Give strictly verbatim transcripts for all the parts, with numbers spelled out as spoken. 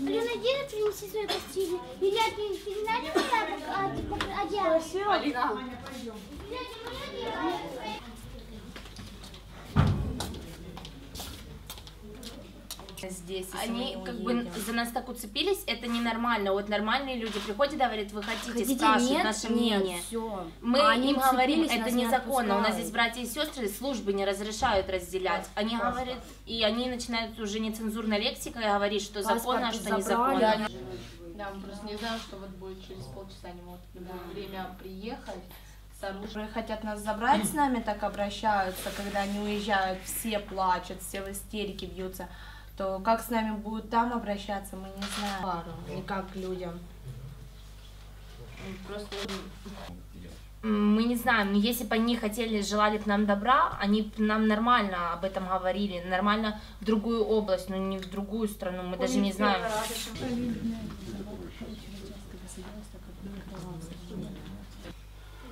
Лена, принеси свои постели. Илья, ты знаешь, как я одела? Спасибо. Алина, пойдем. Здесь, они как бы за нас так уцепились, это ненормально. Вот нормальные люди приходят, говорят, вы хотите, хотите спрашивают нет, наше мнение. Нет, все. Мы а им говорим, это незаконно. Не у нас здесь братья и сестры, службы не разрешают разделять. Паспорт, они паспорт. говорят, и они начинают уже нецензурной лексикой говорить, что паспорт законно, что незаконно. Да, мы просто не знаем, что вот будет через полчаса, они могут в любое время приехать. Хотят нас забрать, с нами так обращаются, когда они уезжают, все плачут, все в истерике бьются. То как с нами будут там обращаться, мы не знаем. Пару, и как к людям. Просто... Мы не знаем, но если бы они хотели, желали бы нам добра, они бы нам нормально об этом говорили, нормально в другую область, но не в другую страну, мы Ой, даже не знаем.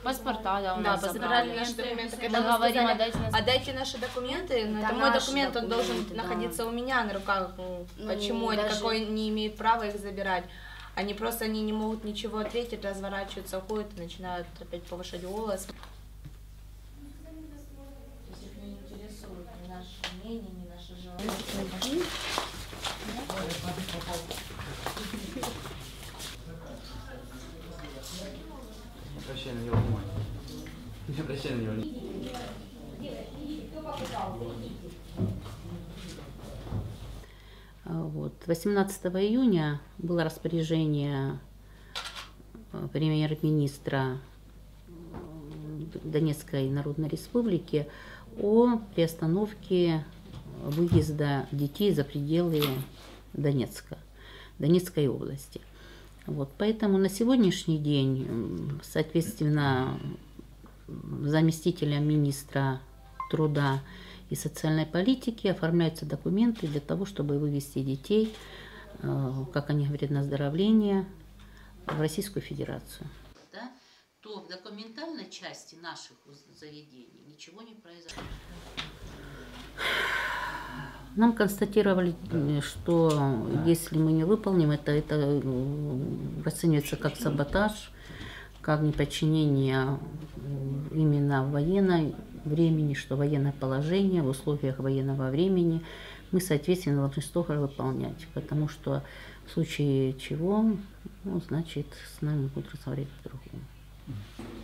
Паспорта, да, у нас да, забрали наши документы. Когда мы говорим, отдайте, нас... отдайте наши документы, но это мой документ, он должен да. находиться у меня на руках. Ну, почему они даже... какой не имеют права их забирать? Они просто они не могут ничего ответить, разворачиваются, уходят и начинают опять повышать голос. Если не интересует ни наше мнение, ни наше желание. Не обращай на него внимания. Не обращай на него внимания. Вот. восемнадцатого июня было распоряжение премьер-министра Донецкой Народной Республики о приостановке выезда детей за пределы Донецка, Донецкой области. Вот, поэтому на сегодняшний день, соответственно, заместителем министра труда и социальной политики оформляются документы для того, чтобы вывести детей, как они говорят, на оздоровление в Российскую Федерацию. Да, то в документальной части наших заведений ничего не произошло. Нам констатировали, что если мы не выполним это, это расценивается как саботаж, как неподчинение именно военного времени, что военное положение в условиях военного времени мы, соответственно, должны строго выполнять, потому что в случае чего, ну, значит, с нами будут разговаривать по-другому.